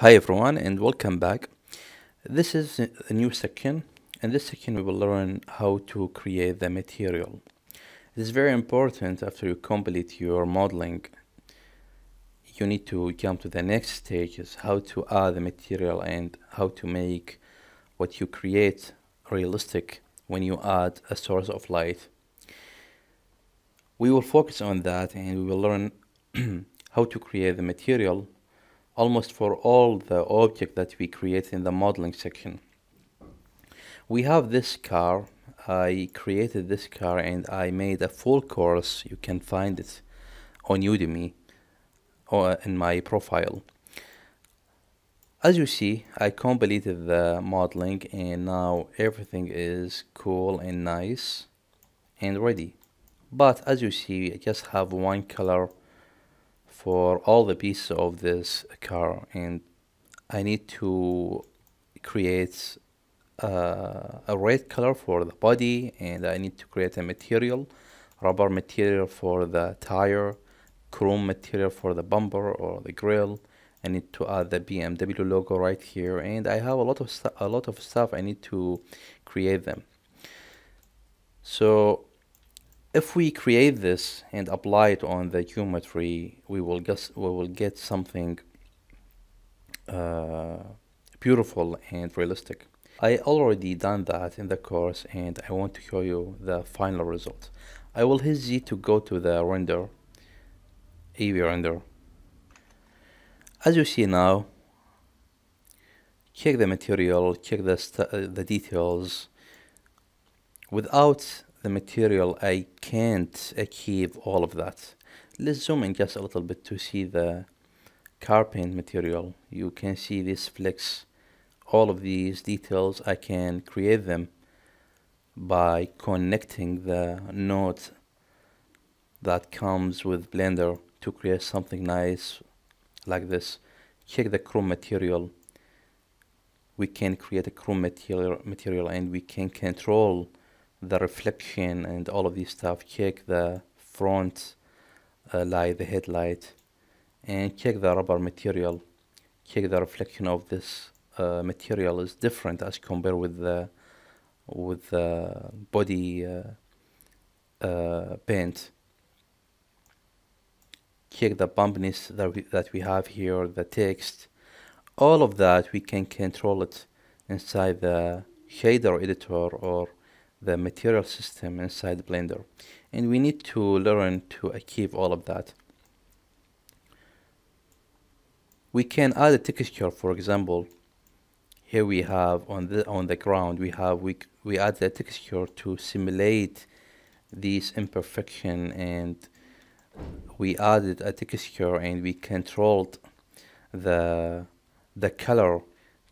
Hi everyone and welcome back. This is a new section. In this section we will learn how to create the material. It is very important after you complete your modeling. You need to jump to the next stage is how to add the material and how to make what you create realistic when you add a source of light. We will focus on that and we will learn how to create the material almost for all the objects that we create in the modeling section. We have this car. I created this car and I made a full course. You can find it on Udemy or in my profile. As you see, I completed the modeling and now everything is cool and nice and ready. But as you see, I just have one color for all the pieces of this car, and I need to create a red color for the body, and I need to create a material, rubber material for the tire, chrome material for the bumper or the grill. I need to add the BMW logo right here, and I have a lot of stuff I need to create them. So if we create this and apply it on the geometry, we will get something beautiful and realistic. I already done that in the course, and I want to show you the final result. I will hesitate to go to the render, EV render. As you see now, check the material, check the details. Without the material, I can't achieve all of that. Let's zoom in just a little bit to see the car paint material. You can see this flex, all of these details. I can create them by connecting the node that comes with Blender to create something nice like this. Check the chrome material. We can create a chrome material and we can control the reflection and all of this stuff. Check the front light, the headlight, and check the rubber material. Check the reflection of this material is different as compared with the body paint. Check the bumpiness that we have here, the text, all of that. We can control it inside the shader editor or the material system inside Blender, and we need to learn to achieve all of that. We can add a texture. For example, here we have on the ground we add the texture to simulate these imperfection, and we added a texture and we controlled the color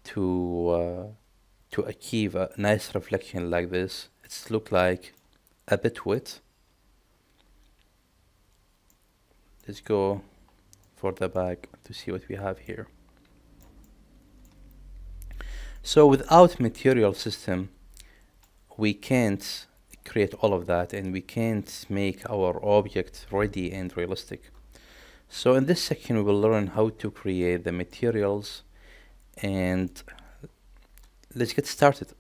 to achieve a nice reflection like this. It's look like a bit wet. Let's go for the back to see what we have here. So without material system, we can't create all of that, and we can't make our object ready and realistic. So in this section we will learn how to create the materials, and let's get started.